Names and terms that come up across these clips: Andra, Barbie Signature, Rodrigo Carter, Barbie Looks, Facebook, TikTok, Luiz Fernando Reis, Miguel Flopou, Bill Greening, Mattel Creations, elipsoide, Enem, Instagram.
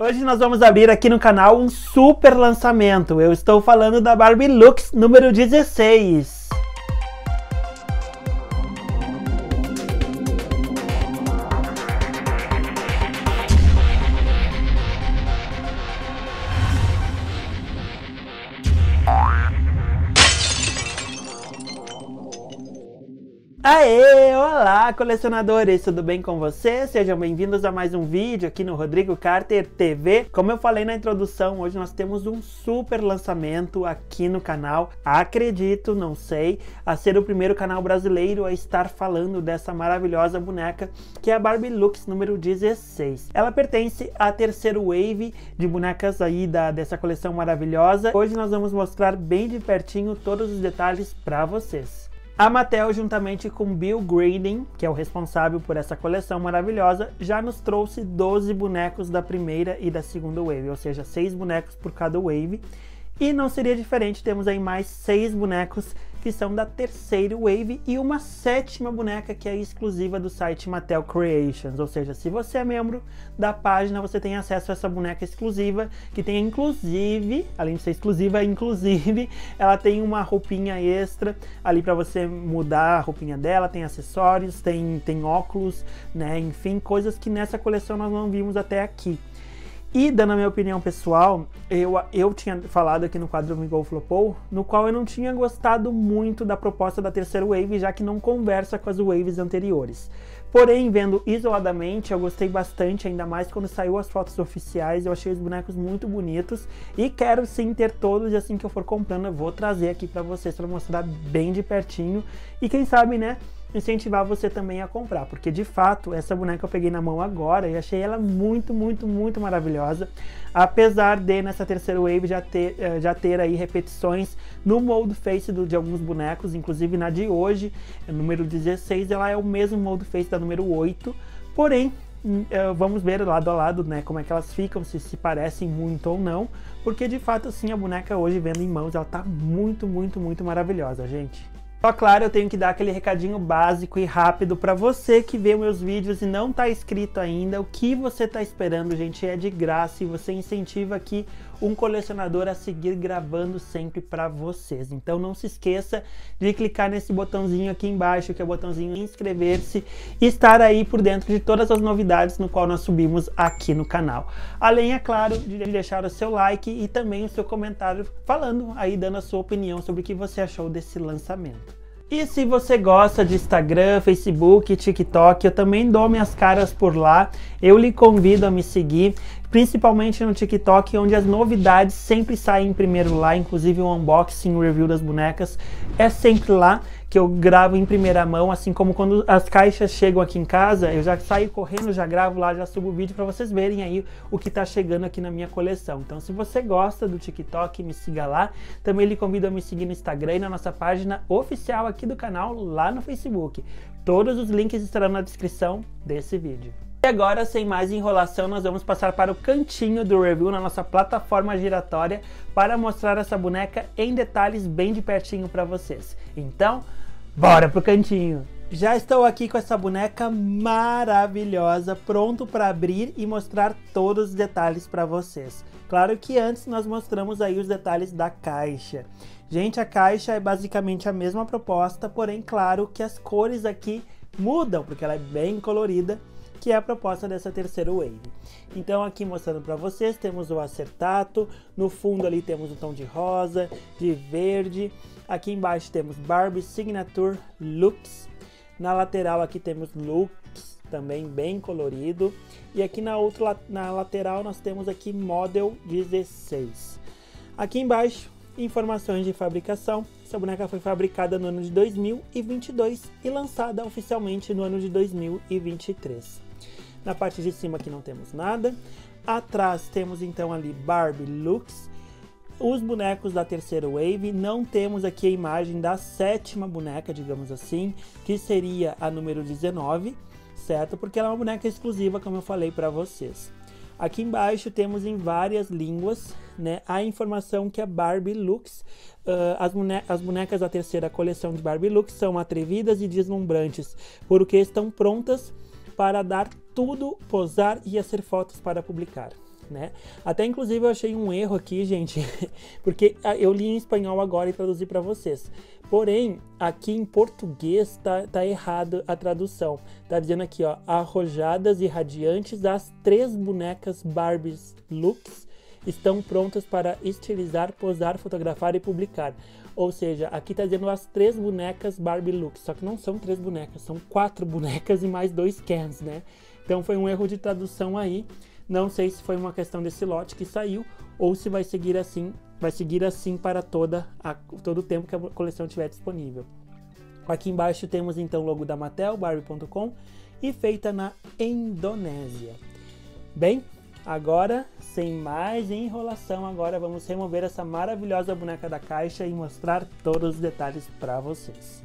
Hoje nós vamos abrir aqui no canal um super lançamento. Eu estou falando da Barbie Looks número 16. Aê, olá colecionadores, tudo bem com vocês? Sejam bem-vindos a mais um vídeo aqui no Rodrigo Carter TV. Como eu falei na introdução, hoje nós temos um super lançamento aqui no canal. Acredito, não sei, a ser o primeiro canal brasileiro a estar falando dessa maravilhosa boneca, que é a Barbie Looks número 16. Ela pertence à terceira wave de bonecas aí dessa coleção maravilhosa. Hoje nós vamos mostrar bem de pertinho todos os detalhes para vocês. A Mattel, juntamente com Bill Greening, que é o responsável por essa coleção maravilhosa, já nos trouxe 12 bonecos da primeira e da segunda wave, ou seja, 6 bonecos por cada wave. E não seria diferente, temos aí mais 6 bonecos que são da terceira wave e uma 7ª boneca que é exclusiva do site Mattel Creations, ou seja, se você é membro da página, você tem acesso a essa boneca exclusiva, que tem inclusive, além de ser exclusiva, ela tem uma roupinha extra ali para você mudar a roupinha dela, tem acessórios, tem óculos, né, enfim, coisas que nessa coleção nós não vimos até aqui. E, dando a minha opinião pessoal, eu tinha falado aqui no quadro Miguel Flopou, no qual eu não tinha gostado muito da proposta da terceira wave, já que não conversa com as waves anteriores. Porém, vendo isoladamente, eu gostei bastante, ainda mais quando saiu as fotos oficiais, eu achei os bonecos muito bonitos e quero sim ter todos, e assim que eu for comprando eu vou trazer aqui para vocês, para mostrar bem de pertinho e quem sabe, né, incentivar você também a comprar, porque de fato essa boneca eu peguei na mão agora e achei ela muito, muito, muito maravilhosa, apesar de nessa terceira wave já ter aí repetições no mold face de alguns bonecos, inclusive na de hoje, número 16, ela é o mesmo mold face da número 8, porém vamos ver lado a lado, né, como é que elas ficam, se parecem muito ou não, porque de fato assim a boneca hoje vendo em mãos ela tá muito, muito, muito maravilhosa, gente. Só claro, eu tenho que dar aquele recadinho básico e rápido para você que vê meus vídeos e não tá inscrito ainda. O que você tá esperando, gente, é de graça e você incentiva aqui um colecionador a seguir gravando sempre para vocês. Então não se esqueça de clicar nesse botãozinho aqui embaixo, que é o botãozinho inscrever-se, e estar aí por dentro de todas as novidades no qual nós subimos aqui no canal. Além, é claro, de deixar o seu like e também o seu comentário falando aí, dando a sua opinião sobre o que você achou desse lançamento. E se você gosta de Instagram, Facebook, TikTok, eu também dou minhas caras por lá. Eu lhe convido a me seguir, principalmente no TikTok, onde as novidades sempre saem primeiro lá, inclusive o unboxing, o review das bonecas, é sempre lá que eu gravo em primeira mão, assim como quando as caixas chegam aqui em casa, eu já saio correndo, já gravo lá, já subo o vídeo para vocês verem aí o que tá chegando aqui na minha coleção. Então se você gosta do TikTok, me siga lá, também lhe convido a me seguir no Instagram e na nossa página oficial aqui do canal, lá no Facebook. Todos os links estarão na descrição desse vídeo. E agora, sem mais enrolação, nós vamos passar para o cantinho do review na nossa plataforma giratória para mostrar essa boneca em detalhes bem de pertinho para vocês. Então, bora pro cantinho! Já estou aqui com essa boneca maravilhosa, pronto para abrir e mostrar todos os detalhes para vocês. Claro que antes nós mostramos aí os detalhes da caixa. Gente, a caixa é basicamente a mesma proposta, porém claro que as cores aqui mudam, porque ela é bem colorida, que é a proposta dessa terceira wave. Então aqui mostrando para vocês, temos o acertato, no fundo ali temos o tom de rosa, de verde, aqui embaixo temos Barbie Signature Looks, na lateral aqui temos Looks, também bem colorido, e aqui na lateral nós temos aqui Model 16. Aqui embaixo, informações de fabricação. Essa boneca foi fabricada no ano de 2022 e lançada oficialmente no ano de 2023. Na parte de cima aqui não temos nada. Atrás temos então ali Barbie Looks, os bonecos da terceira wave. Não temos aqui a imagem da 7ª boneca, digamos assim, que seria a número 19, certo? Porque ela é uma boneca exclusiva, como eu falei para vocês. Aqui embaixo temos em várias línguas, né, a informação que a Barbie Looks, as bonecas da terceira coleção de Barbie Looks são atrevidas e deslumbrantes, porque estão prontas para dar tudo, posar e fazer fotos para publicar. né? Até inclusive eu achei um erro aqui, gente, porque eu li em espanhol agora e traduzi para vocês. Porém, aqui em português tá errado a tradução. Tá dizendo aqui, ó, arrojadas e radiantes, as 3 bonecas Barbie Looks estão prontas para estilizar, posar, fotografar e publicar. Ou seja, aqui tá dizendo as 3 bonecas Barbie Looks, só que não são 3 bonecas, são 4 bonecas e mais 2 cans, né? Então foi um erro de tradução aí. Não sei se foi uma questão desse lote que saiu ou se vai seguir assim para todo o tempo que a coleção tiver disponível. Aqui embaixo temos então o logo da Mattel, Barbie.com, e feita na Indonésia. Bem, agora, sem mais enrolação, agora vamos remover essa maravilhosa boneca da caixa e mostrar todos os detalhes para vocês.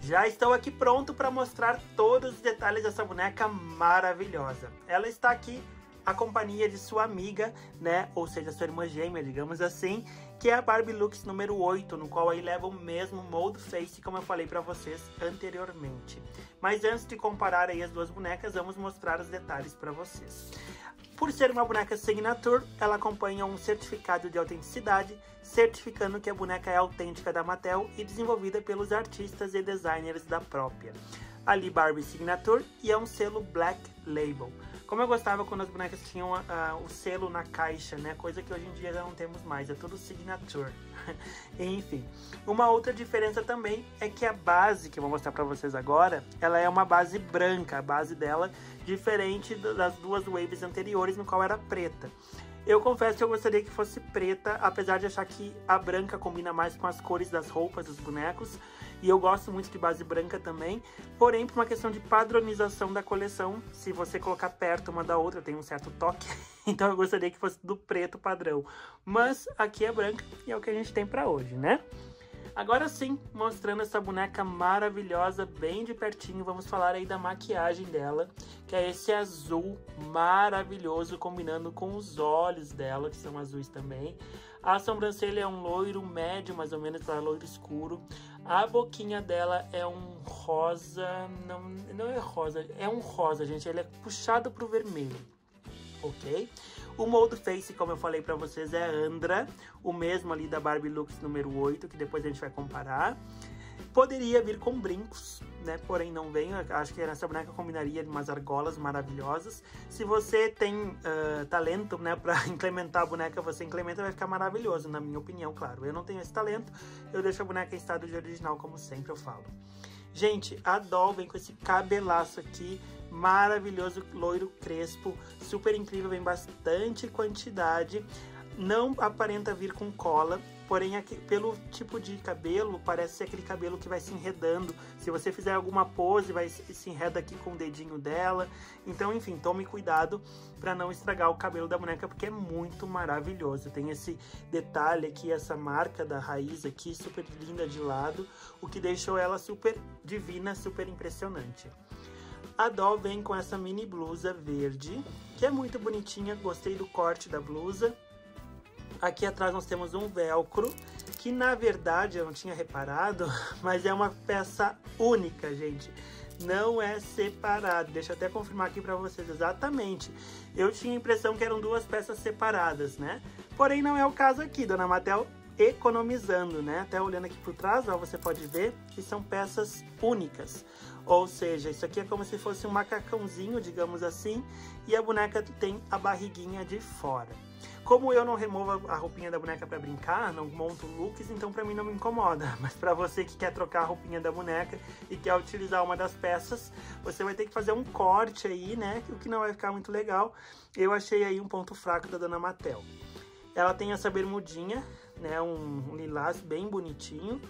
Já estou aqui pronto para mostrar todos os detalhes dessa boneca maravilhosa. Ela está aqui a companhia de sua amiga, né, ou seja, sua irmã gêmea, digamos assim, que é a Barbie Looks número 8, no qual aí leva o mesmo mold face, como eu falei para vocês anteriormente. Mas antes de comparar aí as duas bonecas, vamos mostrar os detalhes para vocês. Por ser uma boneca Signature, ela acompanha um certificado de autenticidade, certificando que a boneca é autêntica da Mattel e desenvolvida pelos artistas e designers da própria. Ali Barbie Signature e é um selo Black Label. Como eu gostava quando as bonecas tinham o selo na caixa, né? Coisa que hoje em dia já não temos mais, é tudo Signature. Enfim, uma outra diferença também é que a base, que eu vou mostrar pra vocês agora, ela é uma base branca, a base dela, diferente das duas waves anteriores, no qual era preta. Eu confesso que eu gostaria que fosse preta, apesar de achar que a branca combina mais com as cores das roupas dos bonecos, e eu gosto muito de base branca também, porém, por uma questão de padronização da coleção, se você colocar perto uma da outra, tem um certo toque, então eu gostaria que fosse do preto padrão. Mas aqui é branca e é o que a gente tem pra hoje, né? Agora sim, mostrando essa boneca maravilhosa, bem de pertinho, vamos falar aí da maquiagem dela, que é esse azul maravilhoso, combinando com os olhos dela, que são azuis também. A sobrancelha é um loiro médio, mais ou menos, para loiro escuro. A boquinha dela é um rosa, não é rosa, é um rosa, gente, ele é puxado pro vermelho. Ok? O mold face, como eu falei pra vocês, é Andra, o mesmo ali da Barbie Looks número 8, que depois a gente vai comparar. Poderia vir com brincos, né? Porém não vem, acho que nessa boneca combinaria umas argolas maravilhosas. Se você tem talento, né, pra implementar a boneca, você implementa, vai ficar maravilhoso, na minha opinião, claro. Eu não tenho esse talento, eu deixo a boneca em estado de original, como sempre eu falo. Gente, a Doll vem com esse cabelaço aqui, maravilhoso, loiro crespo, super incrível, vem bastante quantidade, não aparenta vir com cola, porém aqui, pelo tipo de cabelo, parece ser aquele cabelo que vai se enredando, se você fizer alguma pose, vai se enreda aqui com o dedinho dela, então enfim, tome cuidado para não estragar o cabelo da boneca, porque é muito maravilhoso, tem esse detalhe aqui, essa marca da raiz aqui, super linda de lado, o que deixou ela super divina, super impressionante. A Doll vem com essa mini blusa verde, que é muito bonitinha, gostei do corte da blusa. Aqui atrás nós temos um velcro, que na verdade eu não tinha reparado, mas é uma peça única, gente. Não é separado, deixa eu até confirmar aqui pra vocês exatamente. Eu tinha a impressão que eram duas peças separadas, né? Porém não é o caso aqui, Dona Mattel economizando, né? Até olhando aqui por trás, ó, você pode ver que são peças únicas. Ou seja, isso aqui é como se fosse um macacãozinho, digamos assim, e a boneca tem a barriguinha de fora. Como eu não removo a roupinha da boneca para brincar, não monto looks, então para mim não me incomoda. Mas para você que quer trocar a roupinha da boneca e quer utilizar uma das peças, você vai ter que fazer um corte aí, né? O que não vai ficar muito legal. Eu achei aí um ponto fraco da Dona Mattel. Ela tem essa bermudinha, né? Um lilás bem bonitinho,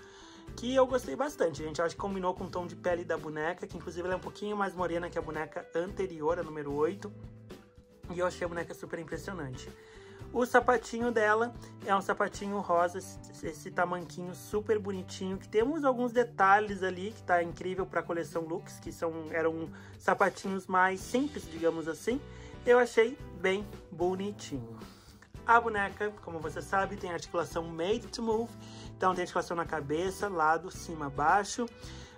que eu gostei bastante, gente. Acho que combinou com o tom de pele da boneca, que inclusive ela é um pouquinho mais morena que a boneca anterior, a número 8. E eu achei a boneca super impressionante. O sapatinho dela é um sapatinho rosa, esse tamanquinho super bonitinho, que temos alguns detalhes ali, que tá incrível pra coleção Looks, que eram sapatinhos mais simples, digamos assim. Eu achei bem bonitinho. A boneca, como você sabe, tem articulação made to move, então tem articulação na cabeça, lado, cima, baixo.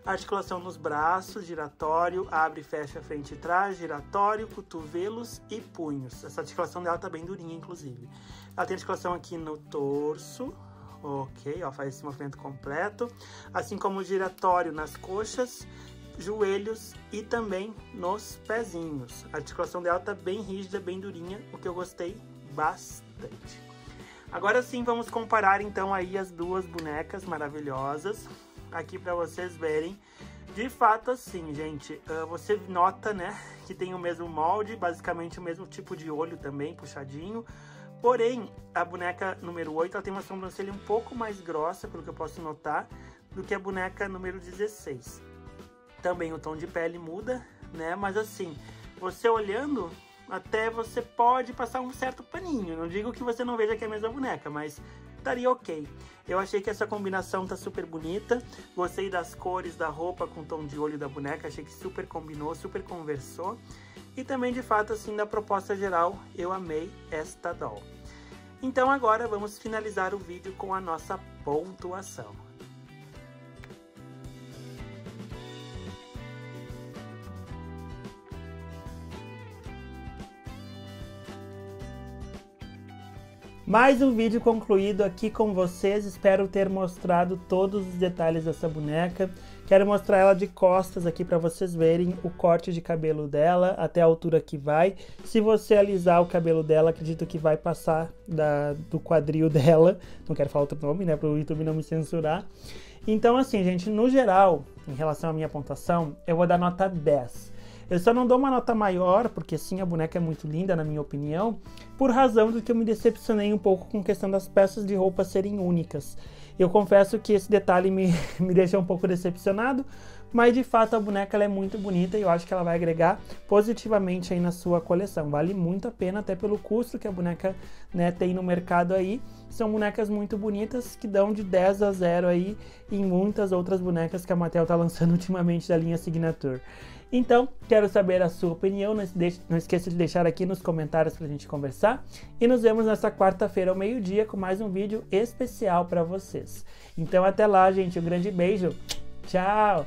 Articulação nos braços, giratório, abre e fecha frente e trás, giratório, cotovelos e punhos. Essa articulação dela tá bem durinha, inclusive. Ela tem articulação aqui no torso, ok, ó, faz esse movimento completo. Assim como o giratório nas coxas, joelhos e também nos pezinhos. A articulação dela tá bem rígida, bem durinha, o que eu gostei bastante. Agora sim, vamos comparar então aí as duas bonecas maravilhosas aqui para vocês verem. De fato, assim, gente, você nota, né, que tem o mesmo molde, basicamente o mesmo tipo de olho também, puxadinho. Porém, a boneca número 8, ela tem uma sobrancelha um pouco mais grossa, pelo que eu posso notar, do que a boneca número 16. Também o tom de pele muda, né, mas assim, você olhando... Até você pode passar um certo paninho. Não digo que você não veja que é a mesma boneca, mas estaria ok. Eu achei que essa combinação tá super bonita. Gostei das cores da roupa com o tom de olho da boneca. Achei que super combinou, super conversou. E também, de fato, assim, da proposta geral, eu amei esta doll. Então agora vamos finalizar o vídeo com a nossa pontuação. Mais um vídeo concluído aqui com vocês, espero ter mostrado todos os detalhes dessa boneca. Quero mostrar ela de costas aqui para vocês verem o corte de cabelo dela, até a altura que vai. Se você alisar o cabelo dela, acredito que vai passar do quadril dela, não quero falar outro nome, né, para o YouTube não me censurar. Então assim, gente, no geral, em relação à minha pontuação, eu vou dar nota 10. Eu só não dou uma nota maior, porque sim, a boneca é muito linda, na minha opinião, por razão do que eu me decepcionei um pouco com a questão das peças de roupa serem únicas. Eu confesso que esse detalhe me deixa um pouco decepcionado, mas de fato a boneca ela é muito bonita e eu acho que ela vai agregar positivamente aí na sua coleção. Vale muito a pena, até pelo custo que a boneca, né, tem no mercado aí. São bonecas muito bonitas que dão de 10 a 0 aí em muitas outras bonecas que a Mattel tá lançando ultimamente da linha Signature. Então, quero saber a sua opinião, não esqueça de deixar aqui nos comentários pra gente conversar. E nos vemos nessa quarta-feira ao meio-dia com mais um vídeo especial pra vocês. Então até lá, gente, um grande beijo, tchau!